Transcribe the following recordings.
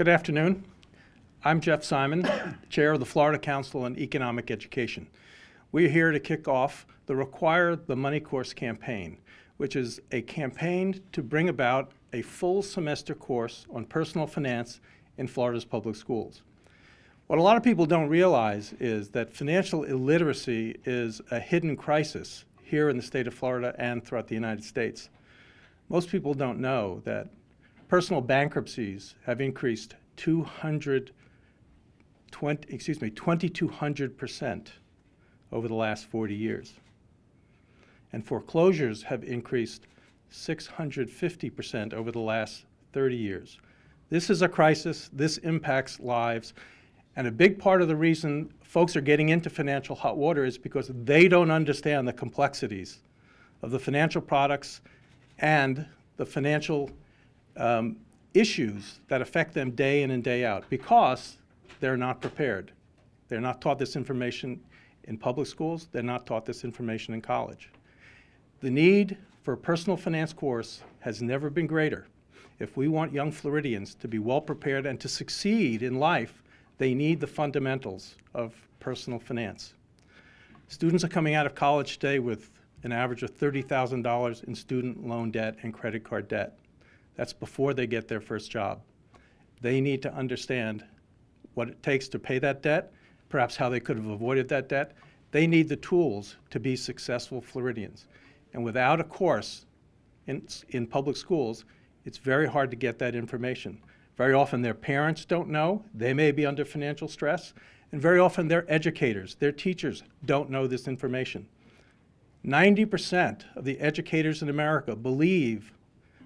Good afternoon. I'm Jeff Simon, Chair of the Florida Council on Economic Education. We're here to kick off the Require the Money Course campaign, which is a campaign to bring about a full semester course on personal finance in Florida's public schools. What a lot of people don't realize is that financial illiteracy is a hidden crisis here in the state of Florida and throughout the United States. Most people don't know that personal bankruptcies have increased 2,200% over the last 40 years. And foreclosures have increased 650% over the last 30 years. This is a crisis. This impacts lives. And a big part of the reason folks are getting into financial hot water is because they don't understand the complexities of the financial products and the financial issues that affect them day in and day out, because they're not prepared. They're not taught this information in public schools. They're not taught this information in college. The need for a personal finance course has never been greater. If we want young Floridians to be well prepared and to succeed in life, they need the fundamentals of personal finance. Students are coming out of college today with an average of $30,000 in student loan debt and credit card debt. That's before they get their first job. They need to understand what it takes to pay that debt, perhaps how they could have avoided that debt. They need the tools to be successful Floridians. And without a course in public schools, it's very hard to get that information. Very often their parents don't know. They may be under financial stress. And very often their educators, their teachers, don't know this information. 90% of the educators in America believe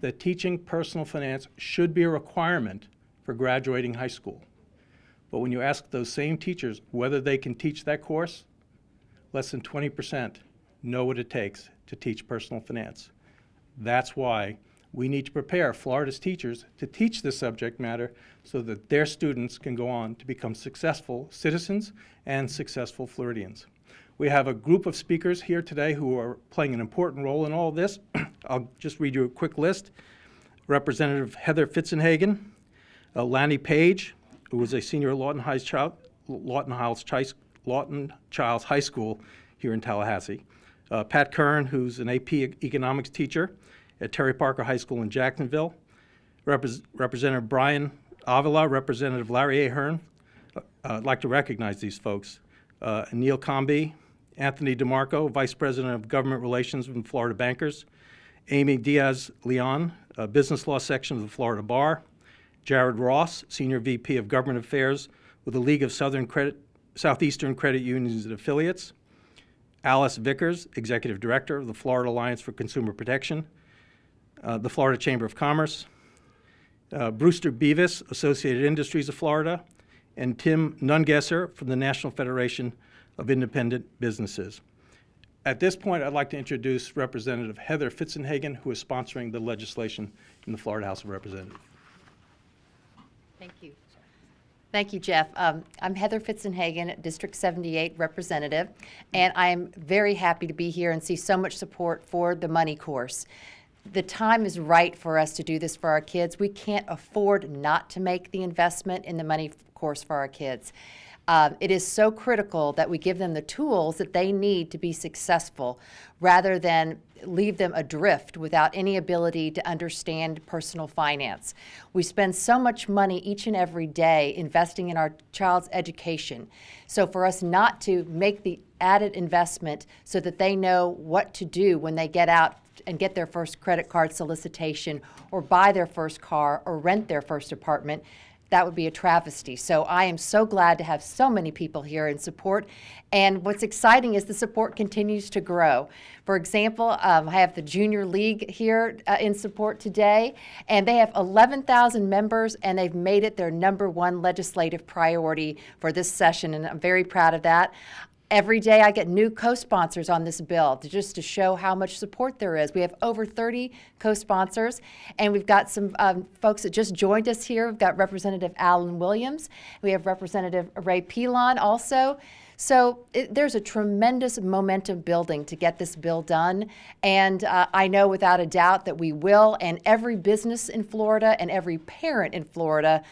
that teaching personal finance should be a requirement for graduating high school. But when you ask those same teachers whether they can teach that course, less than 20% know what it takes to teach personal finance. That's why we need to prepare Florida's teachers to teach this subject matter so that their students can go on to become successful citizens and successful Floridians. We have a group of speakers here today who are playing an important role in all of this. I'll just read you a quick list. Representative Heather Fitzenhagen, Lainey Page, who was a senior at Lawton Chiles High School here in Tallahassee, Pat Curran, who's an AP economics teacher at Terry Parker High School in Jacksonville, Representative Brian Avila, Representative Larry Ahern. I'd like to recognize these folks. Neil Comby, Anthony DeMarco, Vice President of Government Relations from Florida Bankers, Amy Diaz-Leon, Business Law Section of the Florida Bar, Jared Ross, Senior VP of Government Affairs with the League of Southeastern Credit Unions and Affiliates, Alice Vickers, Executive Director of the Florida Alliance for Consumer Protection, the Florida Chamber of Commerce, Bruce Rebivis, Associated Industries of Florida, and Tim Nungesser from the National Federation of Independent Businesses. At this point, I'd like to introduce Representative Heather Fitzenhagen, who is sponsoring the legislation in the Florida House of Representatives. Thank you. Thank you, Jeff. I'm Heather Fitzenhagen, District 78 Representative, and I'm very happy to be here and see so much support for the money course. The time is right for us to do this for our kids. We can't afford not to make the investment in the money course for our kids. It is so critical that we give them the tools that they need to be successful rather than leave them adrift without any ability to understand personal finance. We spend so much money each and every day investing in our child's education. So for us not to make the added investment so that they know what to do when they get out and get their first credit card solicitation or buy their first car or rent their first apartment, that would be a travesty. So I am so glad to have so many people here in support. And what's exciting is the support continues to grow. For example, I have the Junior League here in support today, and they have 11,000 members, and they've made it their #1 legislative priority for this session, and I'm very proud of that. Every day I get new co-sponsors on this bill just to show how much support there is. We have over 30 co-sponsors, and we've got some folks that just joined us here. We've got Representative Alan Williams. We have Representative Ray Pilon also. So there's a tremendous momentum building to get this bill done, and I know without a doubt that we will, and every business in Florida and every parent in Florida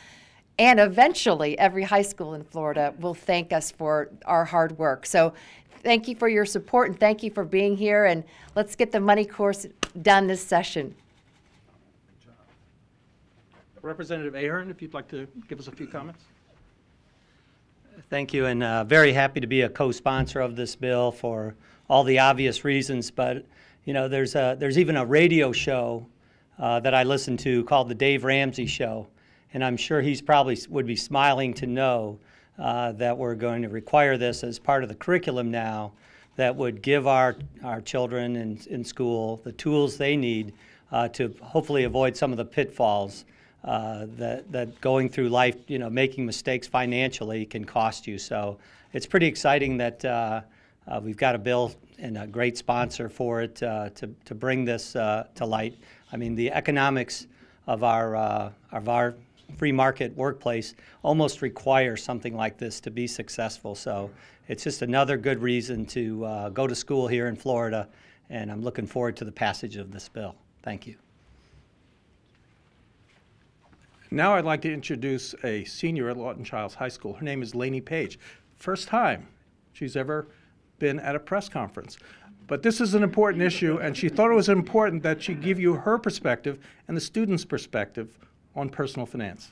And eventually, every high school in Florida will thank us for our hard work. So thank you for your support, and thank you for being here. And let's get the money course done this session. Good job. Representative Ahern, if you'd like to give us a few comments. Thank you, and very happy to be a co-sponsor of this bill for all the obvious reasons. But, you know, there's even a radio show that I listen to called the Dave Ramsey Show. And I'm sure he's probably would be smiling to know that we're going to require this as part of the curriculum now that would give our children in school the tools they need to hopefully avoid some of the pitfalls that going through life, you know, making mistakes financially can cost you. So it's pretty exciting that we've got a bill and a great sponsor for it to bring this to light. I mean, the economics of our free market workplace almost requires something like this to be successful. So it's just another good reason to go to school here in Florida, and I'm looking forward to the passage of this bill. Thank you. Now I'd like to introduce a senior at Lawton Chiles High School. Her name is Lainey Page. First time she's ever been at a press conference. But this is an important issue, and she thought it was important that she give you her perspective and the students' perspective on personal finance.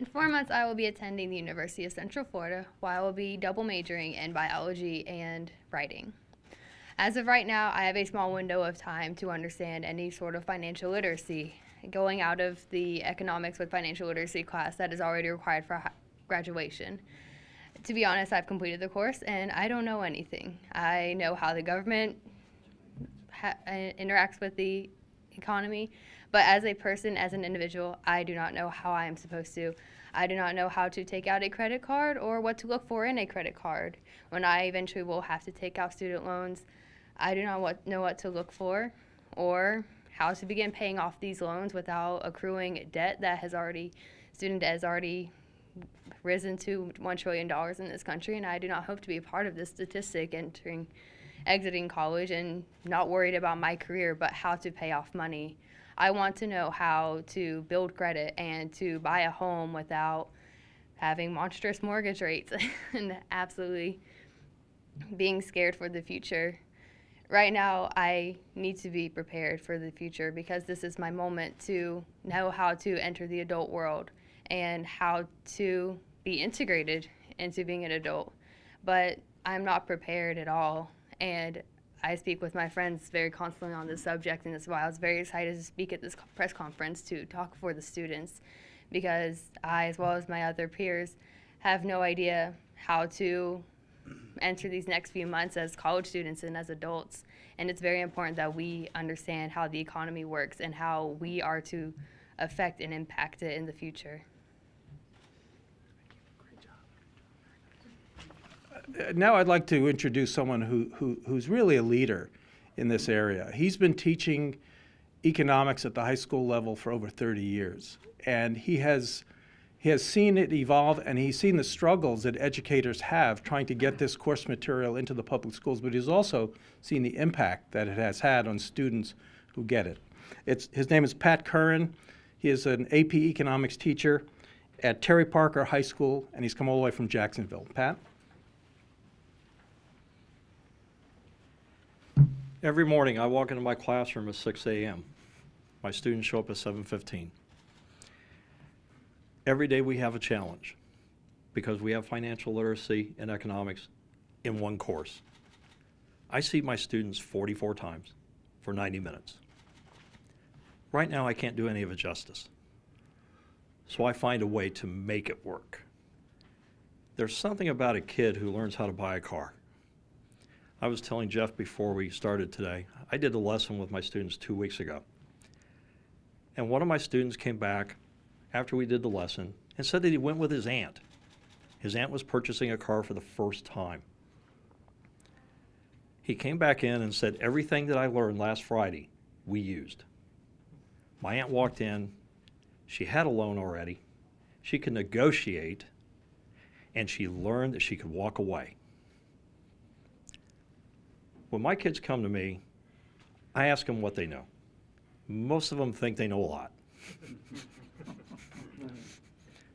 In 4 months, I will be attending the University of Central Florida, where I will be double majoring in biology and writing. As of right now, I have a small window of time to understand any sort of financial literacy. Going out of the economics with financial literacy class that is already required for graduation. To be honest, I've completed the course and I don't know anything. I know how the government interacts with the economy, but as a person, as an individual, I do not know how I am supposed to. I do not know how to take out a credit card or what to look for in a credit card. When I eventually will have to take out student loans, I do not know what to look for or how to begin paying off these loans without accruing debt that has already, student debt has already risen to $1 trillion in this country, and I do not hope to be a part of this statistic exiting college and not worried about my career, but how to pay off money. I want to know how to build credit and to buy a home without having monstrous mortgage rates and absolutely being scared for the future. Right now, I need to be prepared for the future because this is my moment to know how to enter the adult world and how to be integrated into being an adult. But I'm not prepared at all. And I speak with my friends very constantly on this subject, and that's why I was very excited to speak at this press conference to talk for the students, because I, as well as my other peers, have no idea how to enter these next few months as college students and as adults. And it's very important that we understand how the economy works and how we are to affect and impact it in the future. Now I'd like to introduce someone who's really a leader in this area. He's been teaching economics at the high school level for over 30 years, and he has seen it evolve, and he's seen the struggles that educators have trying to get this course material into the public schools, but he's also seen the impact that it has had on students who get it. His name is Pat Curran. He is an AP economics teacher at Terry Parker High School, and he's come all the way from Jacksonville. Pat? Every morning I walk into my classroom at 6 a.m. My students show up at 7:15. Every day we have a challenge because we have financial literacy and economics in one course. I see my students 44 times for 90 minutes. Right now I can't do any of it justice. So I find a way to make it work. There's something about a kid who learns how to buy a car. I was telling Jeff before we started today, I did a lesson with my students 2 weeks ago. And one of my students came back after we did the lesson and said that he went with his aunt. His aunt was purchasing a car for the first time. He came back in and said, everything that I learned last Friday, we used. My aunt walked in, she had a loan already, she could negotiate, and she learned that she could walk away. When my kids come to me, I ask them what they know. Most of them think they know a lot.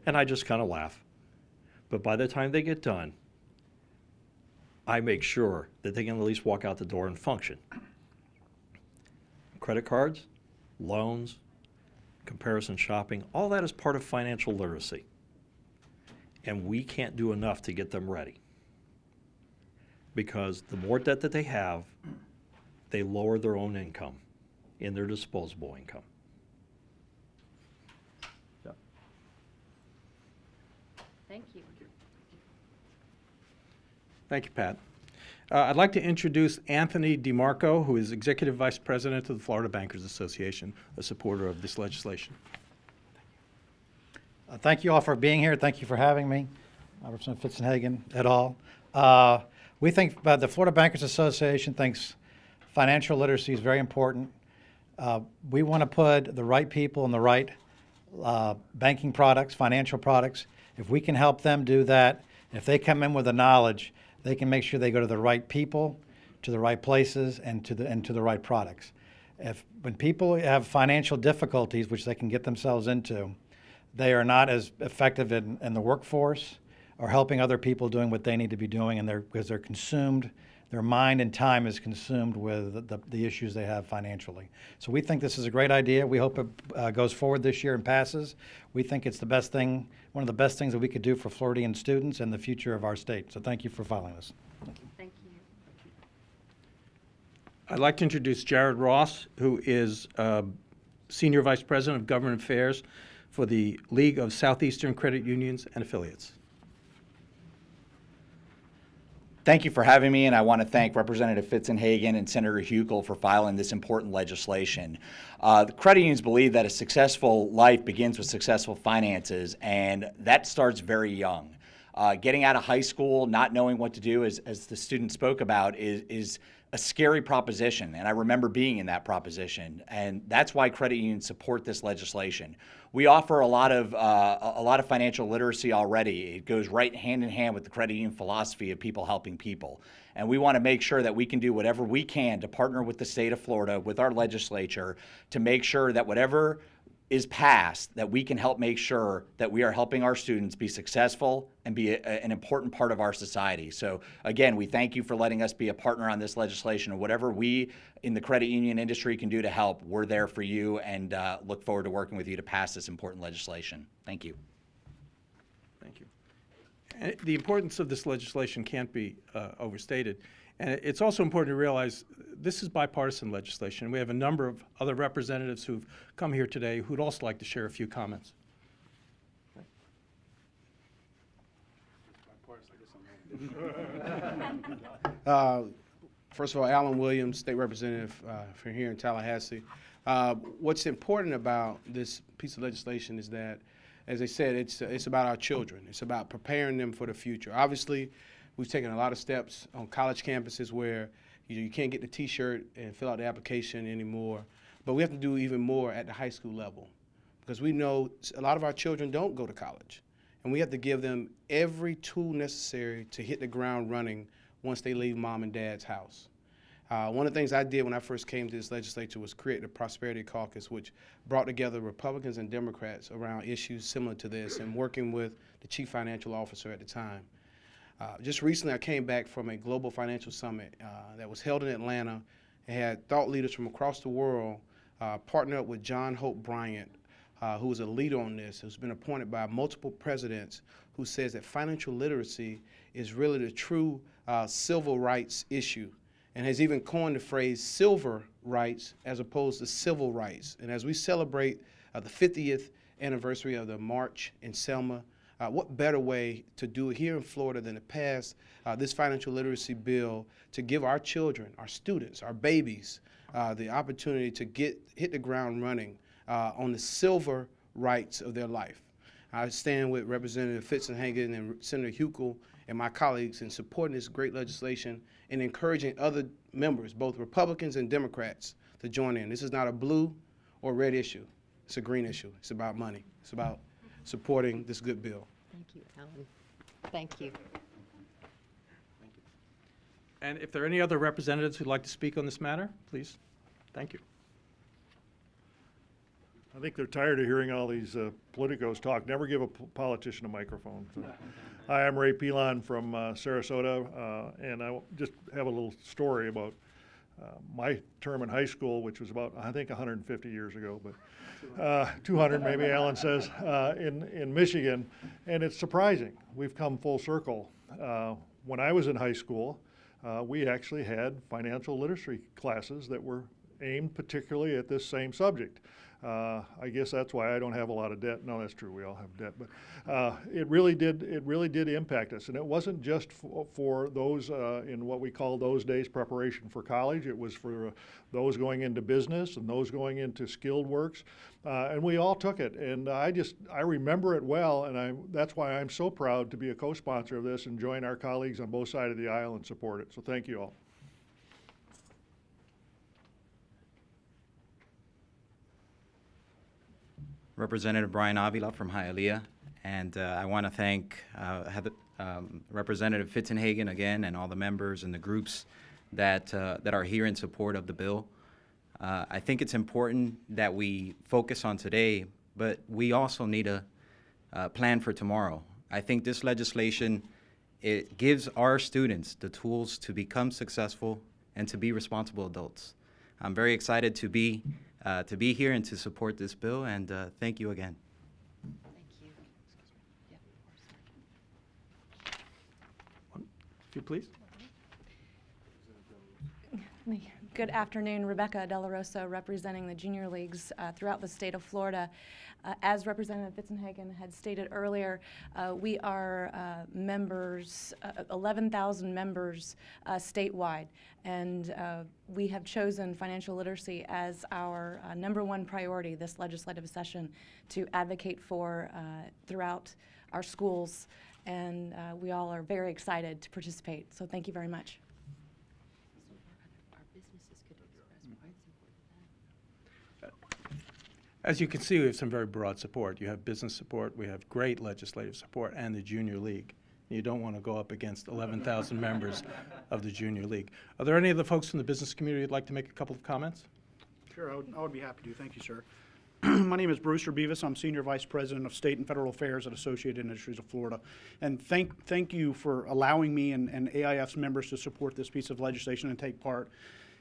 and I just kind of laugh. But by the time they get done, I make sure that they can at least walk out the door and function. Credit cards, loans, comparison shopping, all that is part of financial literacy. And we can't do enough to get them ready. Because the more debt that they have, they lower their own income in their disposable income. Yeah. Thank you. Thank you, Pat. I'd like to introduce Anthony DeMarco, who is Executive Vice President of the Florida Bankers Association, a supporter of this legislation. Thank you all for being here. Thank you for having me. Representative Fitzenhagen et al. We think the Florida Bankers Association thinks financial literacy is very important. We want to put the right people in the right banking products, financial products. If we can help them do that, if they come in with the knowledge, they can make sure they go to the right people, to the right places, and to the right products. When people have financial difficulties, which they can get themselves into, they are not as effective in the workforce or helping other people doing what they need to be doing, and because they're consumed, their mind and time is consumed with the issues they have financially. So we think this is a great idea. We hope it goes forward this year and passes. We think it's the best thing, one of the best things that we could do for Floridian students and the future of our state. So thank you for following us. Thank you. I'd like to introduce Jared Ross, who is Senior Vice President of Government Affairs for the League of Southeastern Credit Unions and Affiliates. Thank you for having me, and I want to thank Representative Fitzenhagen and Senator Hukill for filing this important legislation. The credit unions believe that a successful life begins with successful finances, and that starts very young. Getting out of high school, not knowing what to do, as the student spoke about, is a scary proposition, and I remember being in that proposition, and that's why credit unions support this legislation. We offer a lot of financial literacy already. It goes right hand in hand with the credit union philosophy of people helping people, and we want to make sure that we can do whatever we can to partner with the state of Florida, with our legislature, to make sure that whatever is passed, that we can help make sure that we are helping our students be successful and be an important part of our society. So again, we thank you for letting us be a partner on this legislation, and whatever we in the credit union industry can do to help, we're there for you, and look forward to working with you to pass this important legislation. Thank you. Thank you. The importance of this legislation can't be overstated. And it's also important to realize this is bipartisan legislation. We have a number of other representatives who've come here today who'd also like to share a few comments. First of all, Alan Williams, state representative from here in Tallahassee. What's important about this piece of legislation is that, as I said, it's about our children. It's about preparing them for the future. Obviously, we've taken a lot of steps on college campuses where you can't get the T-shirt and fill out the application anymore, but we have to do even more at the high school level, because we know a lot of our children don't go to college, and we have to give them every tool necessary to hit the ground running once they leave mom and dad's house. One of the things I did when I first came to this legislature was create the Prosperity Caucus, which brought together Republicans and Democrats around issues similar to this, and working with the chief financial officer at the time. Just recently, I came back from a global financial summit that was held in Atlanta. It had thought leaders from across the world partner up with John Hope Bryant, who is a leader on this, who's been appointed by multiple presidents, who says that financial literacy is really the true civil rights issue, and has even coined the phrase silver rights as opposed to civil rights. And as we celebrate the 50th anniversary of the March in Selma, what better way to do it here in Florida than to pass this financial literacy bill to give our children, our students, our babies, the opportunity to hit the ground running on the silver rights of their life. I stand with Representative Fitzenhagen and Senator Hukill and my colleagues in supporting this great legislation and encouraging other members, both Republicans and Democrats, to join in. This is not a blue or red issue. It's a green issue. It's about money. It's about supporting this good bill. Thank you, Alan. Thank you. And if there are any other representatives who'd like to speak on this matter, please. Thank you. I think they're tired of hearing all these politicos talk. Never give a politician a microphone. So. Hi, I'm Ray Pilon from Sarasota, and I just have a little story about my term in high school, which was about, I think, 150 years ago, but 200 maybe, Alan says, in Michigan. And it's surprising. We've come full circle. When I was in high school, we actually had financial literacy classes that were aimed particularly at this same subject. I guess that's why I don't have a lot of debt. No, that's true. We all have debt, but it really did impact us. And it wasn't just for those in what we call those days preparation for college. It was for those going into business and those going into skilled works. And we all took it. And I remember it well. And that's why I'm so proud to be a co-sponsor of this and join our colleagues on both sides of the aisle and support it. So thank you all. Representative Brian Avila from Hialeah, and I want to thank Representative Fitzenhagen again and all the members and the groups that are here in support of the bill. I think it's important that we focus on today, but we also need a plan for tomorrow. I think this legislation, it gives our students the tools to become successful and to be responsible adults. I'm very excited to be here and to support this bill, and thank you again. Thank you. Yeah, of course. If you please. Good afternoon, Rebecca Delarosa, representing the junior leagues throughout the state of Florida. As Representative Fitzenhagen had stated earlier, we are members, 11,000 members statewide, and we have chosen financial literacy as our #1 priority this legislative session to advocate for throughout our schools, and we all are very excited to participate, so thank you very much. As you can see, we have some very broad support. You have business support, we have great legislative support, and the Junior League. You don't want to go up against 11,000 members of the Junior League. Are there any of the folks from the business community who'd like to make a couple of comments? Sure, I would be happy to. Thank you, sir. My name is Bruce Rebivis. I'm Senior Vice President of State and Federal Affairs at Associated Industries of Florida. And thank you for allowing me and AIF's members to support this piece of legislation and take part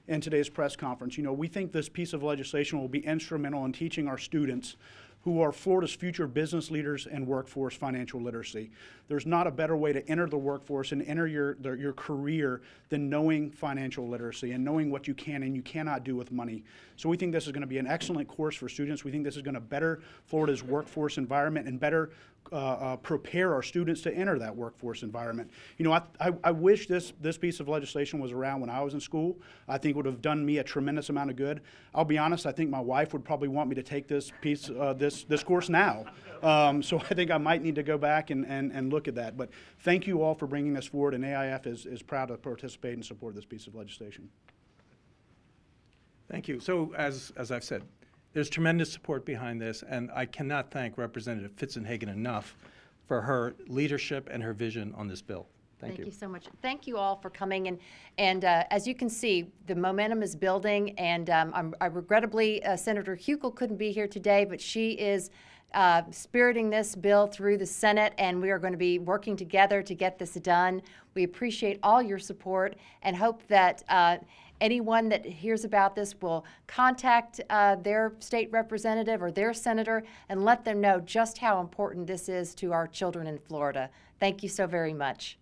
in today's press conference. You know, we think this piece of legislation will be instrumental in teaching our students who are Florida's future business leaders and workforce financial literacy. There's not a better way to enter the workforce and enter your career than knowing financial literacy and knowing what you can and you cannot do with money. So we think this is going to be an excellent course for students. We think this is going to better Florida's workforce environment and better prepare our students to enter that workforce environment. You know, I wish this piece of legislation was around when I was in school. I think it would have done me a tremendous amount of good. I'll be honest, I think my wife would probably want me to take this piece, this course now. So I think I might need to go back and look at that. But thank you all for bringing this forward, and AIF is proud to participate and support this piece of legislation. Thank you. So as I've said, there's tremendous support behind this, and I cannot thank Representative Fitzenhagen enough for her leadership and her vision on this bill. Thank you so much. Thank you all for coming, and as you can see, the momentum is building, and regrettably, Senator Hukill couldn't be here today, but she is spiriting this bill through the Senate, and we are going to be working together to get this done. We appreciate all your support and hope that anyone that hears about this will contact their state representative or their senator and let them know just how important this is to our children in Florida. Thank you so very much.